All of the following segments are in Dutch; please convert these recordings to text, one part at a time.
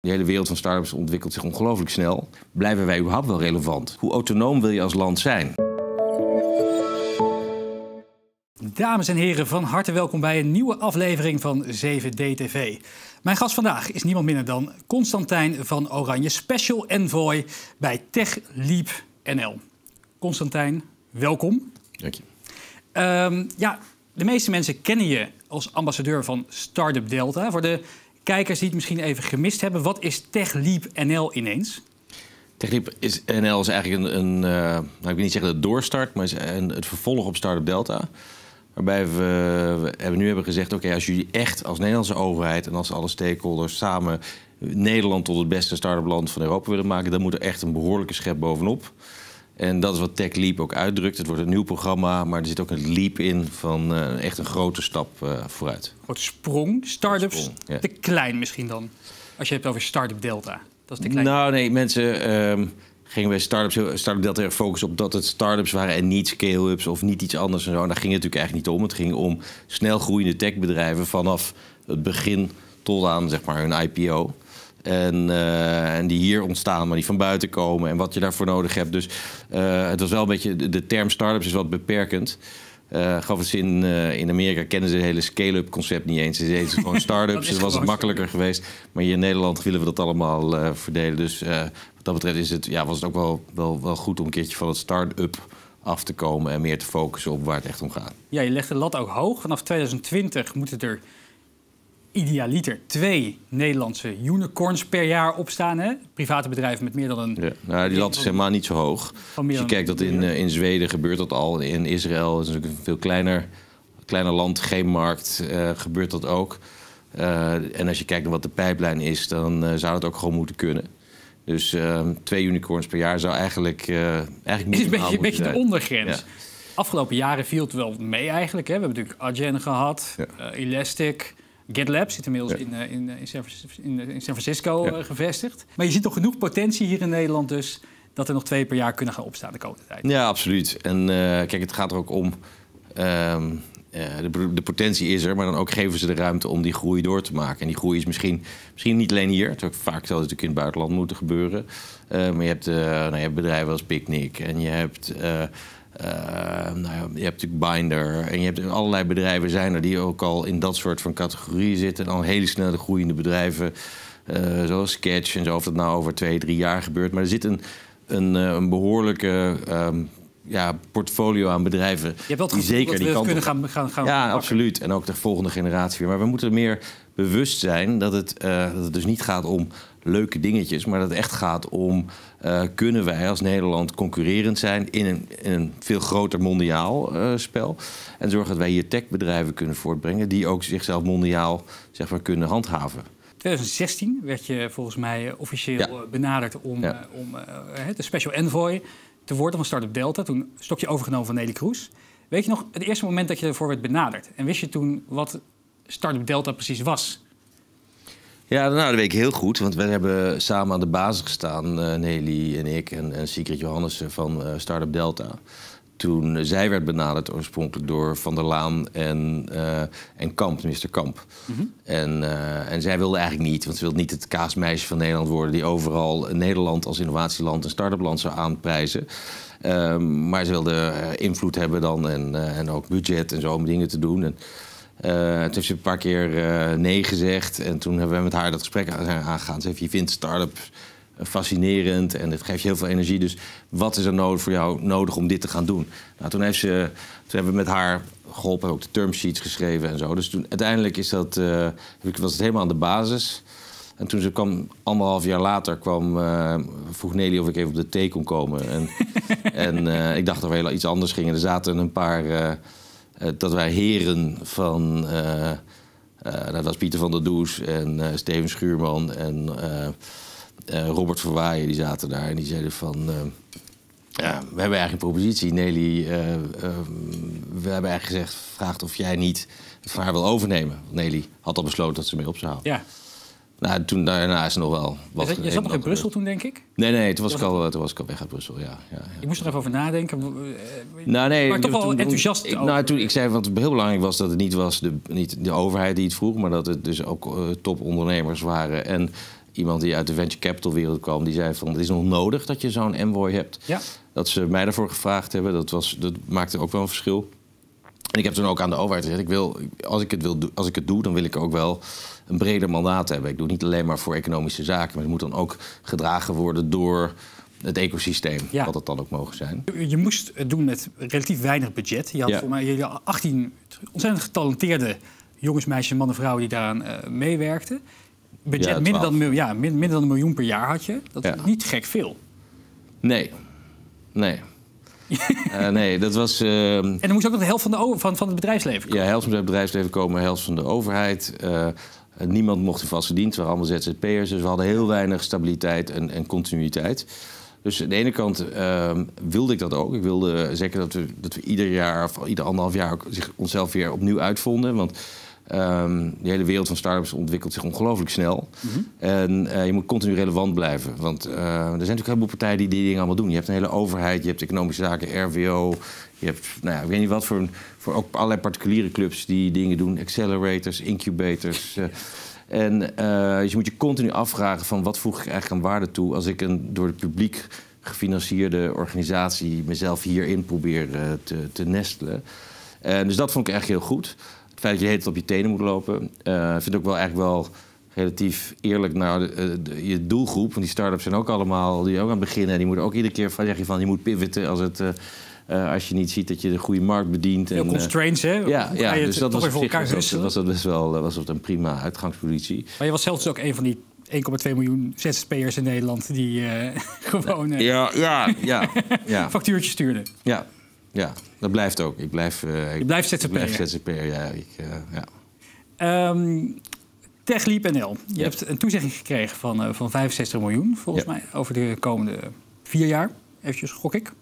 Die hele wereld van startups ontwikkelt zich ongelooflijk snel. Blijven wij überhaupt wel relevant? Hoe autonoom wil je als land zijn? Dames en heren, van harte welkom bij een nieuwe aflevering van 7DTV. Mijn gast vandaag is niemand minder dan Constantijn van Oranje, Special Envoy bij TechLeap NL. Constantijn, welkom. Dank je. Ja, de meeste mensen kennen je als ambassadeur van StartupDelta. Voor de kijkers die het misschien even gemist hebben, wat is TechLeap NL ineens? TechLeap NL is eigenlijk nou, ik wil niet zeggen de doorstart, maar het vervolg op StartupDelta. Waarbij we hebben gezegd, oké, als jullie echt als Nederlandse overheid en als alle stakeholders samen Nederland tot het beste start-upland van Europa willen maken, dan moet er echt een behoorlijke schep bovenop. En dat is wat TechLeap ook uitdrukt. Het wordt een nieuw programma, maar er zit ook een leap in van echt een grote stap vooruit. Wat sprong. Startups ja. Te klein misschien dan, als je hebt over StartupDelta. Dat is te klein. Nou nee, mensen gingen bij StartupDelta focussen op dat het startups waren en niet scale-ups of niet iets anders en zo. En daar ging het natuurlijk eigenlijk niet om. Het ging om snel groeiende techbedrijven vanaf het begin tot aan zeg maar hun IPO. En die hier ontstaan, maar die van buiten komen en wat je daarvoor nodig hebt. Dus het was wel een beetje, de term startups is wat beperkend. Gaf het zin, in Amerika kennen ze het hele scale-up concept niet eens. Ze zeiden gewoon startups, dus was het makkelijker geweest. Maar hier in Nederland willen we dat allemaal verdelen. Dus wat dat betreft is het, ja, was het ook wel goed om een keertje van het start-up af te komen en meer te focussen op waar het echt om gaat. Ja, je legt de lat ook hoog. Vanaf 2020 moeten er idealiter 2 Nederlandse unicorns per jaar opstaan. Hè? Private bedrijven met meer dan een... Ja, nou, die lat is helemaal niet zo hoog. Als je kijkt dat in Zweden gebeurt dat al. In Israël is natuurlijk een veel kleiner land, geen markt, gebeurt dat ook. En als je kijkt naar wat de pijplijn is, dan zou het ook gewoon moeten kunnen. Dus 2 unicorns per jaar zou eigenlijk... eigenlijk is een beetje de ondergrens. Ja. Afgelopen jaren viel het wel mee eigenlijk. Hè? We hebben natuurlijk Adyen gehad, ja. Elastic... GetLab zit inmiddels ja. in San Francisco ja. Gevestigd. Maar je ziet toch genoeg potentie hier in Nederland dus... dat er nog 2 per jaar kunnen gaan opstaan de komende tijd. Ja, absoluut. En kijk, het gaat er ook om... de potentie is er, maar dan ook geven ze de ruimte om die groei door te maken. En die groei is misschien niet alleen hier. Het is ook vaak zo natuurlijk in het buitenland moeten gebeuren. Maar je hebt bedrijven als Picnic en je hebt... je hebt natuurlijk Binder en je hebt allerlei bedrijven zijn er die ook al in dat soort van categorieën zitten. En al hele snelle groeiende bedrijven, zoals Sketch en zo, of dat nou over 2-3 jaar gebeurt. Maar er zit een behoorlijke portfolio aan bedrijven. Je hebt wel het gevoel dat we kunnen gaan ja, pakken. Absoluut. En ook de volgende generatie weer. Maar we moeten meer bewust zijn dat het dus niet gaat om leuke dingetjes, maar dat het echt gaat om... kunnen wij als Nederland concurrerend zijn in een veel groter mondiaal spel... en zorgen dat wij hier techbedrijven kunnen voortbrengen... die ook zichzelf mondiaal zeg maar, kunnen handhaven. In 2016 werd je volgens mij officieel ja. benaderd om, ja. De Special Envoy te worden van StartupDelta. Toen stokje overgenomen van Nelly Kroes. Weet je nog het eerste moment dat je ervoor werd benaderd? En wist je toen wat StartupDelta precies was? Ja, nou, dat weet ik heel goed, want we hebben samen aan de basis gestaan, Nelly en ik en Sigrid Johannessen van StartupDelta. Toen zij werd benaderd oorspronkelijk door Van der Laan en Kamp, minister Kamp. Mm-hmm. En zij wilde eigenlijk niet, want ze wilde niet het kaasmeisje van Nederland worden... die overal Nederland als innovatieland en start-upland zou aanprijzen. Maar ze wilde invloed hebben dan en ook budget en zo om dingen te doen... toen heeft ze een paar keer nee gezegd en toen hebben we met haar dat gesprek aangegaan. Ze heeft, je vindt start-ups fascinerend en het geeft je heel veel energie. Dus wat is er voor jou nodig om dit te gaan doen? Nou, toen hebben we met haar geholpen, ook de termsheets geschreven en zo. Dus toen, uiteindelijk is dat, was het helemaal aan de basis. En toen ze kwam, 1,5 jaar later, vroeg Nelly of ik even op de thee kon komen. En ik dacht dat we heel iets anders gingen. Er zaten een paar... dat wij heren van, dat was Pieter van der Does en Steven Schuurman en Robert Verwaaien, die zaten daar en die zeiden van... ja, we hebben eigenlijk een propositie, Nelly. We hebben eigenlijk gevraagd of jij niet het van haar wil overnemen. Want Nelly had al besloten dat ze mee op zou houden. Ja. Nou, toen daarna is er nog wel wat. Je zat nog in Brussel toen, denk ik? Nee, toen was ik al weg uit Brussel, ja. Ik moest er even over nadenken. Nou, nee, maar toch wel enthousiast over. Nou, toen ik zei, wat heel belangrijk was, dat het niet was de overheid die het vroeg... maar dat het dus ook topondernemers waren en iemand die uit de venture capital wereld kwam, die zei van, het is nog nodig dat je zo'n envoy hebt. Ja. Dat ze mij daarvoor gevraagd hebben, dat maakte ook wel een verschil. En ik heb toen ook aan de overheid gezegd, als ik het doe, dan wil ik ook wel een breder mandaat hebben. Ik doe niet alleen maar voor economische zaken, maar het moet dan ook gedragen worden door het ecosysteem, ja, wat het dan ook mogen zijn. Je moest het doen met relatief weinig budget. Je had voor mij 18 ontzettend getalenteerde jongens, meisjes, mannen, vrouwen die daaraan meewerkten. Budget minder dan $1 miljoen per jaar had je. Dat is niet gek veel. Nee. Nee, dat was... En dan moest ook nog de helft van het bedrijfsleven komen. Ja, helft van het bedrijfsleven komen, helft van de overheid. Niemand mocht in vaste dienst, we waren allemaal ZZP'ers. Dus we hadden heel weinig stabiliteit en continuïteit. Dus aan de ene kant wilde ik dat ook. Ik wilde zeker dat we ieder jaar of ieder anderhalf jaar onszelf weer opnieuw uitvonden. Want de hele wereld van start-ups ontwikkelt zich ongelooflijk snel. Mm-hmm. En je moet continu relevant blijven. Want er zijn natuurlijk een heleboel partijen die dingen allemaal doen. Je hebt een hele overheid, je hebt economische zaken, RVO. Je hebt, ik weet niet wat voor ook allerlei particuliere clubs die dingen doen. Accelerators, incubators. Dus je moet je continu afvragen van, wat voeg ik eigenlijk aan waarde toe als ik een door het publiek gefinancierde organisatie mezelf hierin probeer te nestelen. Dus dat vond ik echt heel goed. Het feit dat je heet op je tenen moet lopen. Ik vind ook wel eigenlijk wel relatief eerlijk naar je doelgroep. Want die start-ups zijn ook allemaal die ook aan het beginnen. Die moeten ook iedere keer zeggen van, je moet pivoten als het... als je niet ziet dat je de goede markt bedient. Heel constraints, hè? Dus dat was voor elkaar was dat best wel een prima uitgangspositie. Maar je was zelfs ook een van die 1,2 miljoen ZZP'ers in Nederland die gewoon factuurtjes stuurden. Ja, dat blijft ook. Ik blijf ZZP'er. TechLeap NL. Je hebt een toezegging gekregen van 65 miljoen, volgens mij, over de komende 4 jaar. Eventjes gok ik.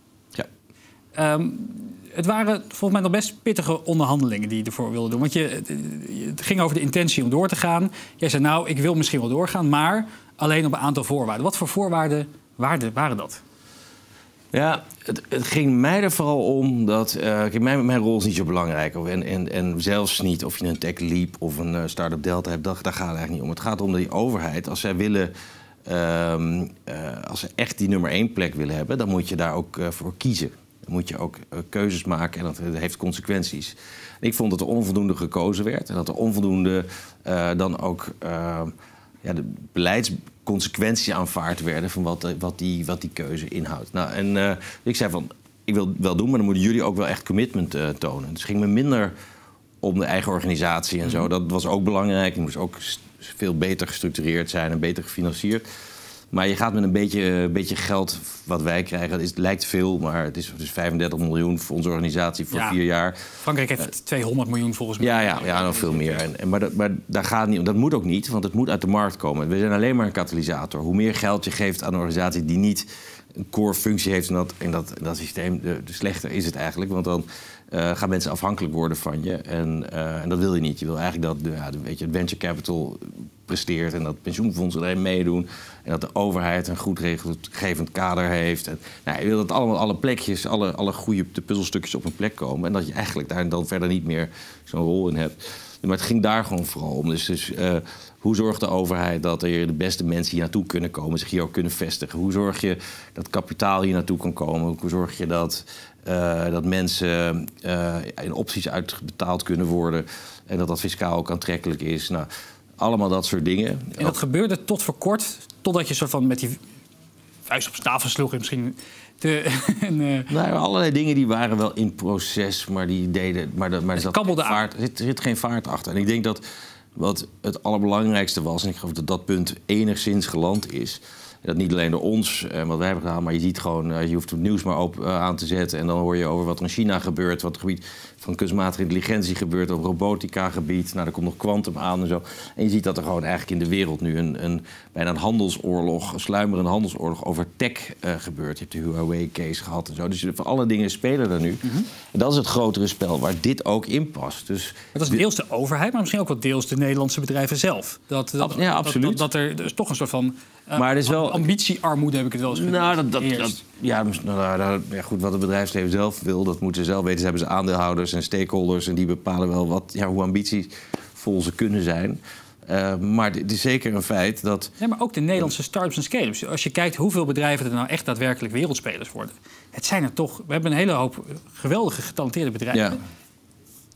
Het waren volgens mij nog best pittige onderhandelingen die je ervoor wilde doen. Want het ging over de intentie om door te gaan. Jij zei, nou, ik wil misschien wel doorgaan, maar alleen op een aantal voorwaarden. Wat voor voorwaarden waren dat? Ja, het ging mij er vooral om dat... kijk, mijn rol is niet zo belangrijk. En zelfs niet of je een TechLeap of een StartupDelta hebt. Daar gaat het eigenlijk niet om. Het gaat om die overheid. Als zij willen... als ze echt die nummer 1 plek willen hebben, dan moet je daar ook voor kiezen. Dan moet je ook keuzes maken en dat heeft consequenties. En ik vond dat er onvoldoende gekozen werd en dat er onvoldoende dan ook de beleidsconsequenties aanvaard werden van wat die keuze inhoudt. Nou, en ik zei van, ik wil het wel doen, maar dan moeten jullie ook wel echt commitment tonen. Dus het ging me minder om de eigen organisatie en zo. Dat was ook belangrijk. Die moest ook veel beter gestructureerd zijn en beter gefinancierd. Maar je gaat met een beetje geld wat wij krijgen. Het lijkt veel, maar het is dus 35 miljoen voor onze organisatie voor 4 jaar. Frankrijk heeft 200 miljoen volgens mij. Ja, nog veel meer. Maar daar gaat het niet om. Dat moet ook niet, want het moet uit de markt komen. We zijn alleen maar een katalysator. Hoe meer geld je geeft aan een organisatie die niet een core functie heeft in dat systeem, de slechter is het eigenlijk. Want dan gaan mensen afhankelijk worden van je. En dat wil je niet. Je wil eigenlijk dat het venture capital presteert en dat pensioenfondsen erin meedoen. En dat de overheid een goed regelgevend kader heeft. En, je wil dat allemaal alle plekjes, alle goede puzzelstukjes op een plek komen. En dat je eigenlijk daar dan verder niet meer zo'n rol in hebt. Maar het ging daar gewoon vooral om. Dus hoe zorgt de overheid dat er de beste mensen hier naartoe kunnen komen, zich hier ook kunnen vestigen? Hoe zorg je dat kapitaal hier naartoe kan komen? Hoe zorg je dat mensen in opties uitbetaald kunnen worden en dat dat fiscaal ook aantrekkelijk is? Nou, allemaal dat soort dingen. En dat gebeurde tot voor kort, totdat je soort van met die vuist op tafel sloeg en misschien... allerlei dingen die waren wel in proces, maar die deden... Er zit geen vaart achter. En ik denk dat wat het allerbelangrijkste was, en ik geloof dat dat punt enigszins geland is, dat niet alleen door ons, wat wij hebben gedaan, maar je ziet gewoon, je hoeft het nieuws maar aan te zetten en dan hoor je over wat er in China gebeurt, wat het gebied van kunstmatige intelligentie gebeurt, op robotica gebied, daar komt nog kwantum aan en zo. En je ziet dat er gewoon eigenlijk in de wereld nu bijna een handelsoorlog, een sluimerende handelsoorlog over tech gebeurt. Je hebt de Huawei-case gehad en zo. Dus van alle dingen spelen er nu. Mm-hmm. En dat is het grotere spel waar dit ook in past. Dus dat is deels de overheid, maar misschien ook wel deels de Nederlandse bedrijven zelf. Absoluut. Dat er dus toch een soort van... maar het is wel... Ambitiearmoede heb ik het wel eens genoemd. Goed, wat het bedrijfsleven zelf wil, dat moeten ze zelf weten. Ze hebben ze aandeelhouders en stakeholders en die bepalen wel hoe ambitievol ze kunnen zijn. Maar het is zeker een feit dat... Ja, maar ook de Nederlandse startups en scale-ups. Als je kijkt hoeveel bedrijven er nou echt daadwerkelijk wereldspelers worden. Het zijn er toch... We hebben een hele hoop geweldige, getalenteerde bedrijven. Ja.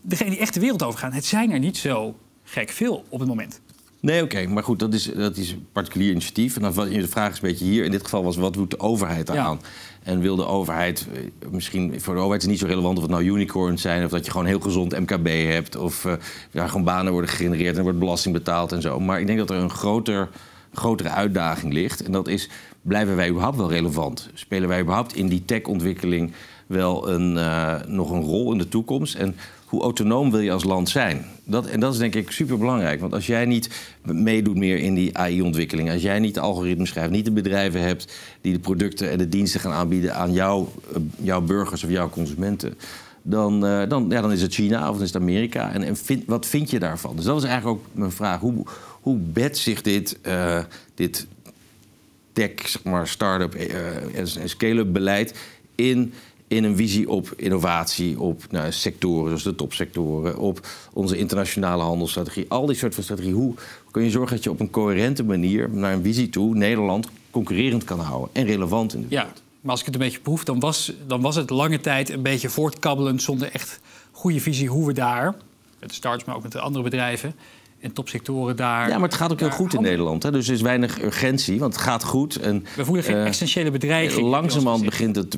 Degenen die echt de wereld overgaan, het zijn er niet zo gek veel op het moment. Nee, oké. Maar goed, dat is een particulier initiatief. En dan, de vraag is een beetje hier. In dit geval was, wat doet de overheid daaraan? Ja. En wil de overheid... Misschien voor de overheid is het niet zo relevant of het nou unicorns zijn... of dat je gewoon heel gezond MKB hebt... of daar gewoon banen worden gegenereerd en er wordt belasting betaald en zo. Maar ik denk dat er een grotere uitdaging ligt. En dat is, blijven wij überhaupt wel relevant? Spelen wij überhaupt in die techontwikkeling wel nog een rol in de toekomst? En hoe autonoom wil je als land zijn? En dat is denk ik superbelangrijk. Want als jij niet meedoet meer in die AI-ontwikkeling... als jij niet de algoritmes schrijft, niet de bedrijven hebt... die de producten en de diensten gaan aanbieden aan jouw burgers of jouw consumenten... Dan is het China of dan is het Amerika. Wat vind je daarvan? Dus dat is eigenlijk ook mijn vraag. Hoe bedt zich dit tech, zeg maar, start-up en scale-up beleid... in een visie op innovatie, op sectoren, zoals de topsectoren... op onze internationale handelsstrategie, al die soort van strategie. Hoe kun je zorgen dat je op een coherente manier naar een visie toe... Nederland concurrerend kan houden en relevant in de wereld? Ja, maar als ik het een beetje proef, dan was het lange tijd... een beetje voortkabbelend zonder echt goede visie hoe we daar... met de startups, maar ook met de andere bedrijven... en topsectoren daar... Ja, maar het gaat ook heel goed in Nederland. Hè? Dus er is weinig urgentie, want het gaat goed. En, we voelen geen essentiële bedreiging. Langzamerhand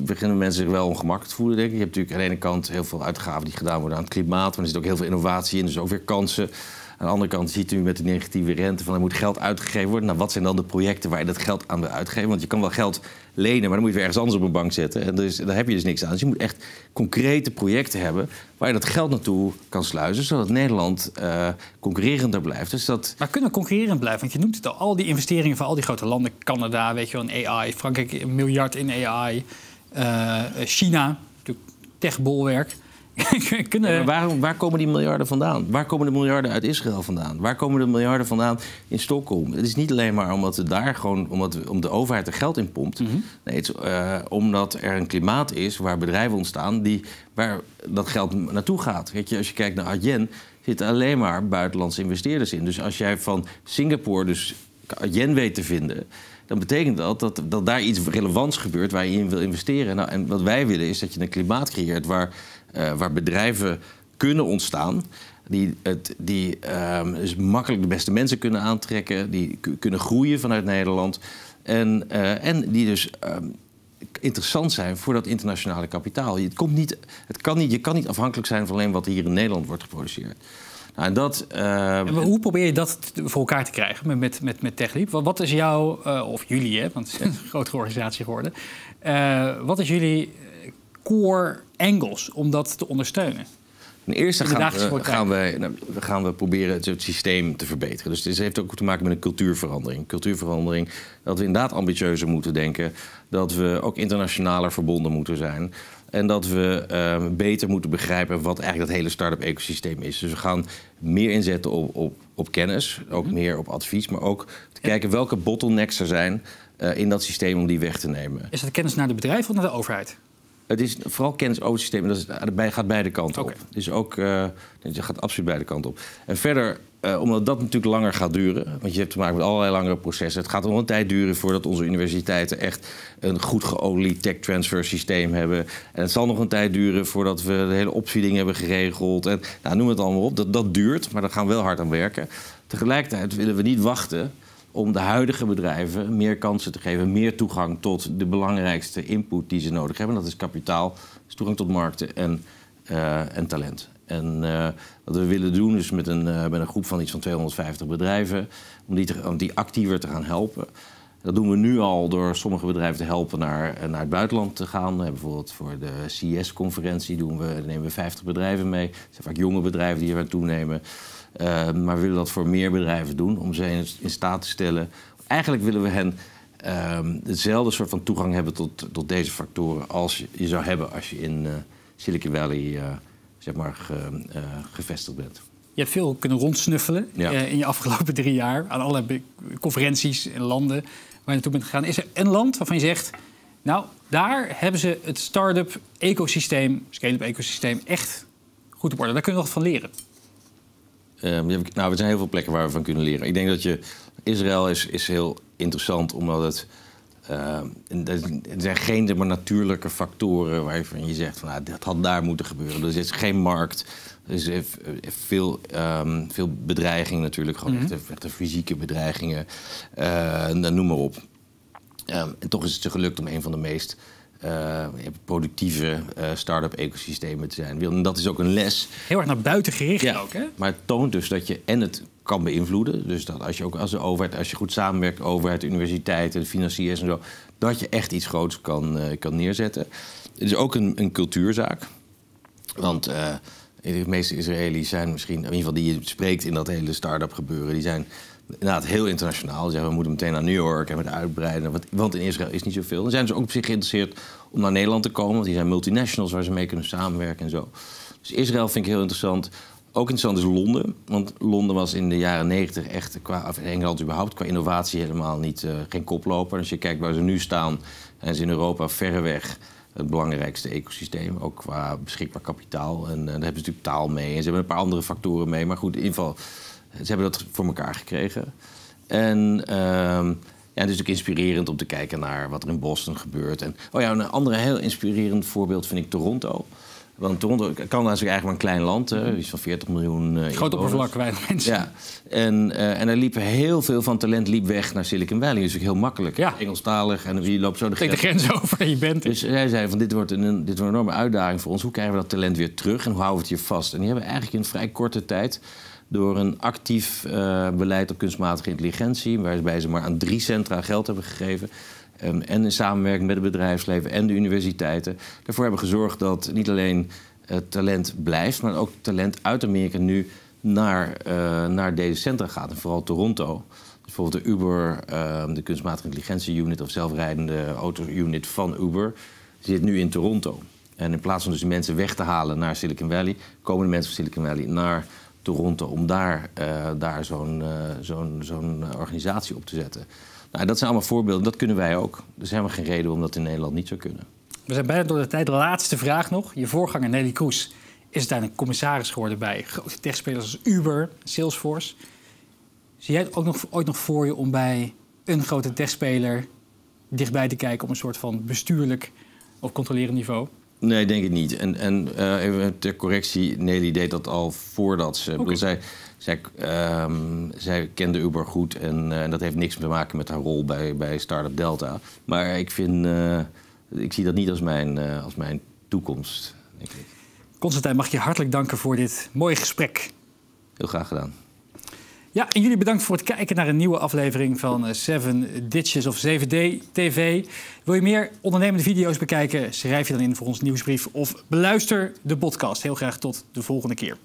beginnen mensen zich wel ongemakkelijk te voelen, denk ik. Je hebt natuurlijk aan de ene kant heel veel uitgaven die gedaan worden aan het klimaat. Maar er zit ook heel veel innovatie in, dus ook weer kansen. Aan de andere kant ziet u met de negatieve rente van er moet geld uitgegeven worden. Nou, wat zijn dan de projecten waar je dat geld aan wil uitgeven? Want je kan wel geld lenen, maar dan moet je weer ergens anders op een bank zetten. En dus, daar heb je dus niks aan. Dus je moet echt concrete projecten hebben waar je dat geld naartoe kan sluizen. Zodat Nederland concurrerender blijft. Dus dat... Maar kunnen we concurrerend blijven? Want je noemt het al die investeringen van al die grote landen. Canada, weet je wel, in AI. Frankrijk, een miljard in AI. China, natuurlijk techbolwerk. Ja, waar komen die miljarden vandaan? Waar komen de miljarden uit Israël vandaan? Waar komen de miljarden vandaan in Stockholm? Het is niet alleen maar omdat het daar gewoon, om de overheid er geld in pompt. Mm-hmm. Nee, het is omdat er een klimaat is waar bedrijven ontstaan waar dat geld naartoe gaat. Weet je, als je kijkt naar Adyen, zitten alleen maar buitenlandse investeerders in. Dus als jij van Singapore dus Adyen weet te vinden... dan betekent dat daar iets relevants gebeurt waar je in wil investeren. Nou, en wat wij willen is dat je een klimaat creëert waar bedrijven kunnen ontstaan... die makkelijk de beste mensen kunnen aantrekken... die kunnen groeien vanuit Nederland... en die dus interessant zijn voor dat internationale kapitaal. Je kan niet afhankelijk zijn van alleen wat hier in Nederland wordt geproduceerd. Nou, en hoe probeer je dat voor elkaar te krijgen met TechLeap? Wat is jouw, of jullie, hè, want het is een grotere organisatie geworden... wat is jullie core angles om dat te ondersteunen? Ten eerste gaan we proberen het systeem te verbeteren. Dus het heeft ook te maken met een cultuurverandering. Cultuurverandering, dat we inderdaad ambitieuzer moeten denken... dat we ook internationaler verbonden moeten zijn... en dat we beter moeten begrijpen wat eigenlijk dat hele start-up-ecosysteem is. Dus we gaan meer inzetten op kennis, ook meer op advies... maar ook te kijken welke bottlenecks er zijn in dat systeem om die weg te nemen. Is dat kennis naar de bedrijven of naar de overheid? Het is vooral kennis over het systeem. Dat gaat beide kanten op. Dus ook, dat gaat absoluut beide kanten op. En verder, omdat dat natuurlijk langer gaat duren... want je hebt te maken met allerlei langere processen... het gaat nog een tijd duren voordat onze universiteiten... echt een goed geolied tech transfer systeem hebben. En het zal nog een tijd duren voordat we de hele opvoeding hebben geregeld. En, nou, noem het allemaal op. Dat duurt, maar daar gaan we wel hard aan werken. Tegelijkertijd willen we niet wachten... om de huidige bedrijven meer kansen te geven... meer toegang tot de belangrijkste input die ze nodig hebben. Dat is kapitaal, dus toegang tot markten en talent. En wat we willen doen is met een groep van iets van 250 bedrijven... om die actiever te gaan helpen. Dat doen we nu al door sommige bedrijven te helpen naar het buitenland te gaan. Bijvoorbeeld voor de CES-conferentie nemen we 50 bedrijven mee. Dat zijn vaak jonge bedrijven die hier aan toenemen. Maar we willen dat voor meer bedrijven doen, om ze in staat te stellen. Eigenlijk willen we hen hetzelfde soort van toegang hebben tot deze factoren... als je zou hebben als je in Silicon Valley zeg maar gevestigd bent. Je hebt veel kunnen rondsnuffelen in je afgelopen 3 jaar... aan allerlei conferenties en landen waar je naartoe bent gegaan. Is er een land waarvan je zegt... nou, daar hebben ze het start-up ecosysteem, scale-up ecosysteem... echt goed op orde. Daar kunnen we wat van leren. Nou, er zijn heel veel plekken waar we van kunnen leren. Ik denk dat Israël is heel interessant, omdat het... er zijn geen maar natuurlijke factoren waarvan je zegt van, nou, dat had daar moeten gebeuren. Dus er is geen markt. Er is veel bedreiging natuurlijk, gewoon echte fysieke bedreigingen. Noem maar op. En toch is het ze gelukt om een van de meest productieve start-up-ecosystemen te zijn. En dat is ook een les. Heel erg naar buiten gericht ook, hè? Maar het toont dus dat je en het kan beïnvloeden. Dus dat als je ook als de overheid, als je goed samenwerkt, overheid, universiteiten, financiers en zo, dat je echt iets groots kan neerzetten. Het is ook een cultuurzaak. Want de meeste Israëli's zijn misschien, in ieder geval die je spreekt in dat hele start-up gebeuren, die zijn inderdaad heel internationaal. Ze zeggen, we moeten meteen naar New York en met uitbreiden, want in Israël is niet zoveel. Dan zijn ze ook op zich geïnteresseerd om naar Nederland te komen, want die zijn multinationals waar ze mee kunnen samenwerken en zo. Dus Israël vind ik heel interessant. Ook interessant is Londen, want Londen was in de jaren 90 echt, of in Engeland überhaupt, qua innovatie helemaal niet, geen koploper. Als je kijkt waar ze nu staan, zijn ze in Europa verreweg het belangrijkste ecosysteem. Ook qua beschikbaar kapitaal. En daar hebben ze natuurlijk taal mee. En ze hebben een paar andere factoren mee. Maar goed, in ieder geval, ze hebben dat voor elkaar gekregen. En het is ook inspirerend om te kijken naar wat er in Boston gebeurt. En, een ander heel inspirerend voorbeeld vind ik Toronto. Want Toronto, Canada is eigenlijk maar een klein land, iets van 40 miljoen... groot oppervlak, weinig mensen. Ja. En er liepen heel veel van talent weg naar Silicon Valley. Dat is natuurlijk heel makkelijk. Ja. Engelstalig, en je loopt zo de grens over en je bent. Dus zij zeiden van, dit wordt een enorme uitdaging voor ons. Hoe krijgen we dat talent weer terug en hoe houden we het hier vast? En die hebben eigenlijk in vrij korte tijd, door een actief beleid op kunstmatige intelligentie, waarbij ze maar aan 3 centra geld hebben gegeven, en in samenwerking met het bedrijfsleven en de universiteiten, daarvoor hebben gezorgd dat niet alleen talent blijft, maar ook talent uit Amerika nu naar deze centra gaat. En vooral Toronto. Dus bijvoorbeeld de Uber, de kunstmatige intelligentie unit of zelfrijdende auto unit van Uber, zit nu in Toronto. En in plaats van dus die mensen weg te halen naar Silicon Valley, komen de mensen van Silicon Valley naar Toronto om daar zo'n organisatie op te zetten. Nou, dat zijn allemaal voorbeelden, dat kunnen wij ook. Er is helemaal geen reden om dat in Nederland niet zou kunnen. We zijn bijna door de tijd. Laatste vraag nog. Je voorganger Nelly Kroes is uiteindelijk commissaris geworden bij grote techspelers als Uber, Salesforce. Zie jij het ook ooit nog voor je om bij een grote techspeler dichtbij te kijken op een soort van bestuurlijk of controlerend niveau? Nee, denk ik niet. Even ter correctie, Nelly deed dat al voordat ze... Okay. Zij kende Uber goed en dat heeft niks te maken met haar rol bij StartupDelta. Maar ik zie dat niet als mijn toekomst, denk ik. Constantijn, mag ik je hartelijk danken voor dit mooie gesprek. Heel graag gedaan. Ja, en jullie bedankt voor het kijken naar een nieuwe aflevering van 7Ditches of 7DTV. Wil je meer ondernemende video's bekijken? Schrijf je dan in voor ons nieuwsbrief of beluister de podcast. Heel graag tot de volgende keer.